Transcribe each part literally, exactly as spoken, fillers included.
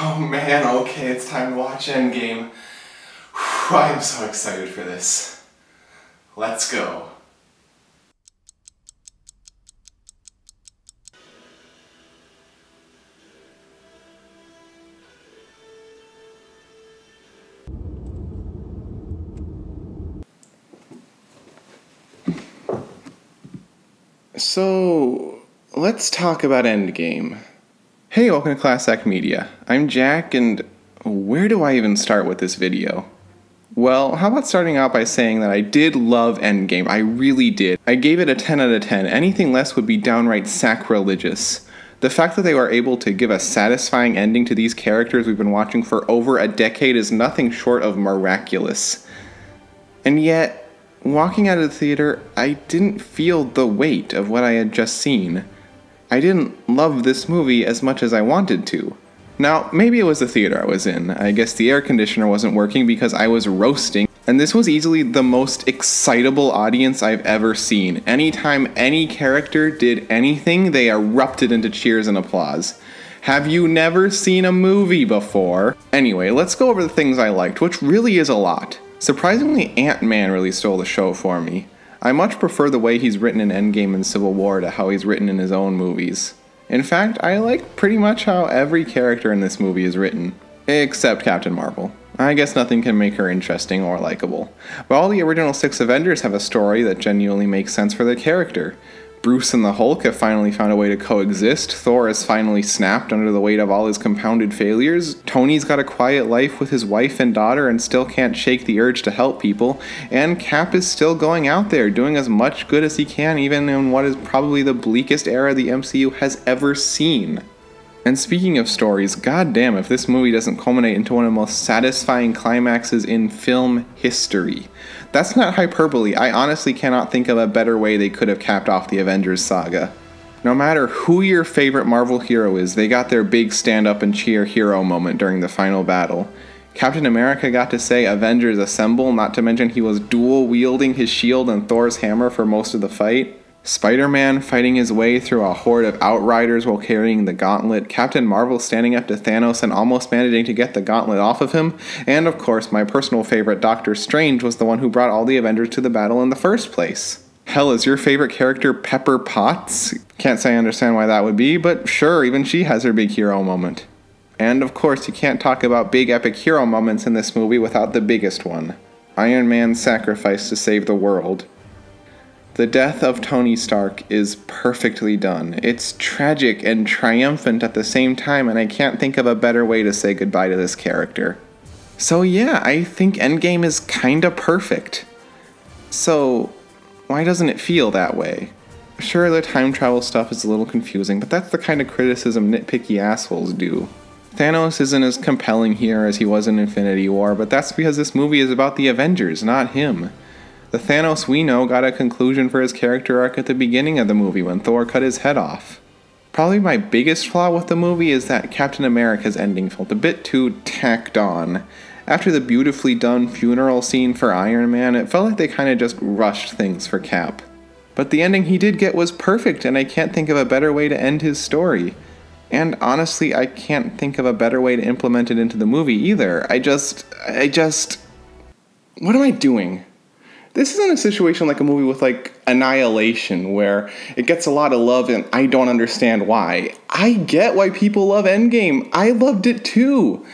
Oh man, okay, it's time to watch Endgame. Whew, I am so excited for this. Let's go. So, let's talk about Endgame. Hey, welcome to Class Act Media. I'm Jack, and where do I even start with this video? Well, how about starting out by saying that I did love Endgame. I really did. I gave it a ten out of ten. Anything less would be downright sacrilegious. The fact that they were able to give a satisfying ending to these characters we've been watching for over a decade is nothing short of miraculous. And yet, walking out of the theater, I didn't feel the weight of what I had just seen. I didn't love this movie as much as I wanted to. Now, maybe it was the theater I was in. I guess the air conditioner wasn't working because I was roasting, and this was easily the most excitable audience I've ever seen. Anytime any character did anything, they erupted into cheers and applause. Have you never seen a movie before? Anyway, let's go over the things I liked, which really is a lot. Surprisingly, Ant-Man really stole the show for me. I much prefer the way he's written in Endgame and Civil War to how he's written in his own movies. In fact, I like pretty much how every character in this movie is written, except Captain Marvel. I guess nothing can make her interesting or likable. But all the original six Avengers have a story that genuinely makes sense for their character. Bruce and the Hulk have finally found a way to coexist, Thor has finally snapped under the weight of all his compounded failures, Tony's got a quiet life with his wife and daughter and still can't shake the urge to help people, and Cap is still going out there doing as much good as he can even in what is probably the bleakest era the M C U has ever seen. And speaking of stories, goddamn if this movie doesn't culminate into one of the most satisfying climaxes in film history. That's not hyperbole, I honestly cannot think of a better way they could have capped off the Avengers saga. No matter who your favorite Marvel hero is, they got their big stand up and cheer hero moment during the final battle. Captain America got to say "Avengers assemble," not to mention he was dual wielding his shield and Thor's hammer for most of the fight. Spider-Man fighting his way through a horde of outriders while carrying the gauntlet, Captain Marvel standing up to Thanos and almost managing to get the gauntlet off of him, and of course my personal favorite Doctor Strange was the one who brought all the Avengers to the battle in the first place. Hell, is your favorite character Pepper Potts? Can't say I understand why that would be, but sure, even she has her big hero moment. And of course you can't talk about big epic hero moments in this movie without the biggest one. Iron Man's sacrifice to save the world. The death of Tony Stark is perfectly done. It's tragic and triumphant at the same time, and I can't think of a better way to say goodbye to this character. So yeah, I think Endgame is kinda perfect. So why doesn't it feel that way? Sure, the time travel stuff is a little confusing, but that's the kind of criticism nitpicky assholes do. Thanos isn't as compelling here as he was in Infinity War, but that's because this movie is about the Avengers, not him. The Thanos we know got a conclusion for his character arc at the beginning of the movie when Thor cut his head off. Probably my biggest flaw with the movie is that Captain America's ending felt a bit too tacked on. After the beautifully done funeral scene for Iron Man, it felt like they kinda just rushed things for Cap. But the ending he did get was perfect, and I can't think of a better way to end his story. And honestly, I can't think of a better way to implement it into the movie either. I just... I just... What am I doing? This isn't a situation like a movie with, like, Annihilation, where it gets a lot of love and I don't understand why. I get why people love Endgame. I loved it too.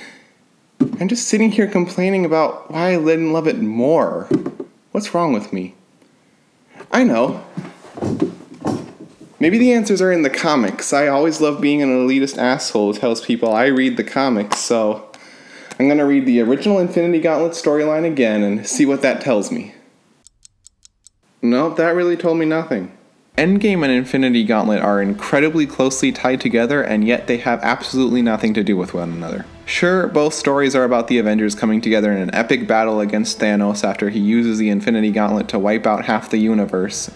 I'm just sitting here complaining about why I didn't love it more. What's wrong with me? I know. Maybe the answers are in the comics. I always love being an elitist asshole who tells people I read the comics, so I'm gonna read the original Infinity Gauntlet storyline again and see what that tells me. Nope, that really told me nothing. Endgame and Infinity Gauntlet are incredibly closely tied together, and yet they have absolutely nothing to do with one another. Sure, both stories are about the Avengers coming together in an epic battle against Thanos after he uses the Infinity Gauntlet to wipe out half the universe,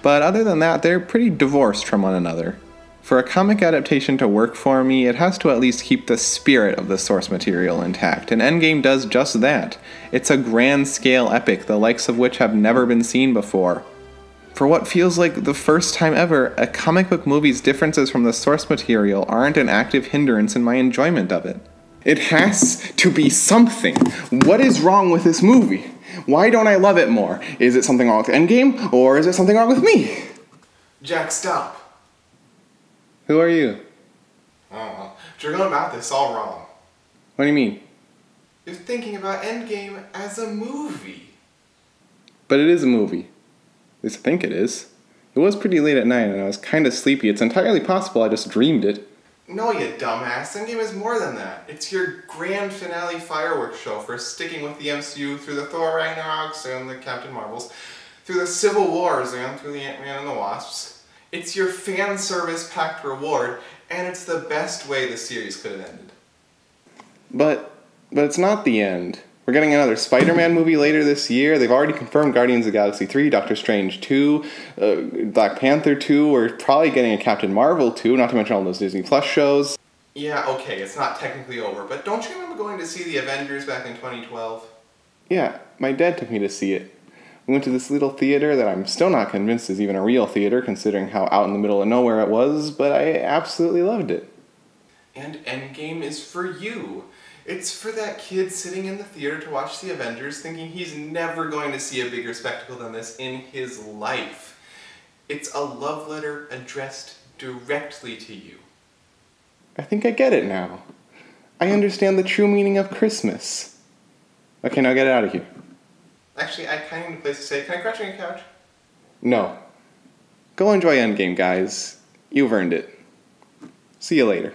but other than that, they're pretty divorced from one another. For a comic adaptation to work for me, it has to at least keep the spirit of the source material intact, and Endgame does just that. It's a grand-scale epic, the likes of which have never been seen before. For what feels like the first time ever, a comic book movie's differences from the source material aren't an active hindrance in my enjoyment of it. It has to be something. What is wrong with this movie? Why don't I love it more? Is it something wrong with Endgame, or is it something wrong with me? Jack, stop. Who are you? I don't know. You're going about this all wrong. What do you mean? You're thinking about Endgame as a movie. But it is a movie. At least I think it is. It was pretty late at night and I was kind of sleepy. It's entirely possible I just dreamed it. No, you dumbass. Endgame is more than that. It's your grand finale fireworks show for sticking with the M C U through the Thor Ragnaroks and the Captain Marvels, through the Civil Wars and through the Ant-Man and the Wasps. It's your fan service-packed reward, and it's the best way the series could have ended. But, but it's not the end. We're getting another Spider-Man movie later this year. They've already confirmed Guardians of the Galaxy three, Doctor Strange two, uh, Black Panther two. We're probably getting a Captain Marvel two, not to mention all those Disney Plus shows. Yeah, okay, it's not technically over, but don't you remember going to see the Avengers back in twenty twelve? Yeah, my dad took me to see it. We went to this little theater that I'm still not convinced is even a real theater, considering how out in the middle of nowhere it was, but I absolutely loved it. And Endgame is for you. It's for that kid sitting in the theater to watch the Avengers thinking he's never going to see a bigger spectacle than this in his life. It's a love letter addressed directly to you. I think I get it now. I understand the true meaning of Christmas. Okay, now get out of here. Actually, I kind of need a place to stay. Can I crouch on your couch? No. Go enjoy Endgame, guys. You've earned it. See you later.